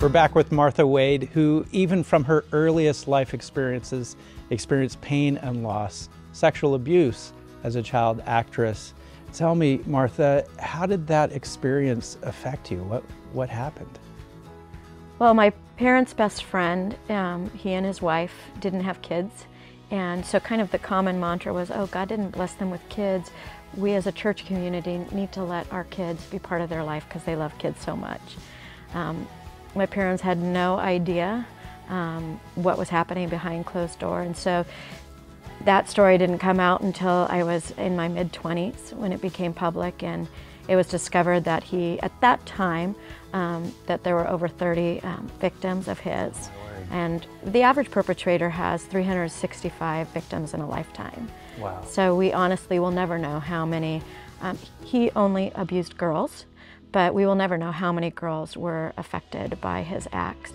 We're back with Martha Wade, who even from her earliest life experiences, experienced pain and loss, sexual abuse as a child actress. Tell me, Martha, how did that experience affect you? What happened? Well, my parents' best friend, he and his wife didn't have kids. And so kind of the common mantra was, oh, God didn't bless them with kids. We as a church community need to let our kids be part of their life because they love kids so much. My parents had no idea what was happening behind closed doors. And so that story didn't come out until I was in my mid-20s when it became public. And it was discovered that he, at that time, that there were over 30 victims of his. And the average perpetrator has 365 victims in a lifetime. Wow. So we honestly will never know how many. He only abused girls, but we will never know how many girls were affected by his acts.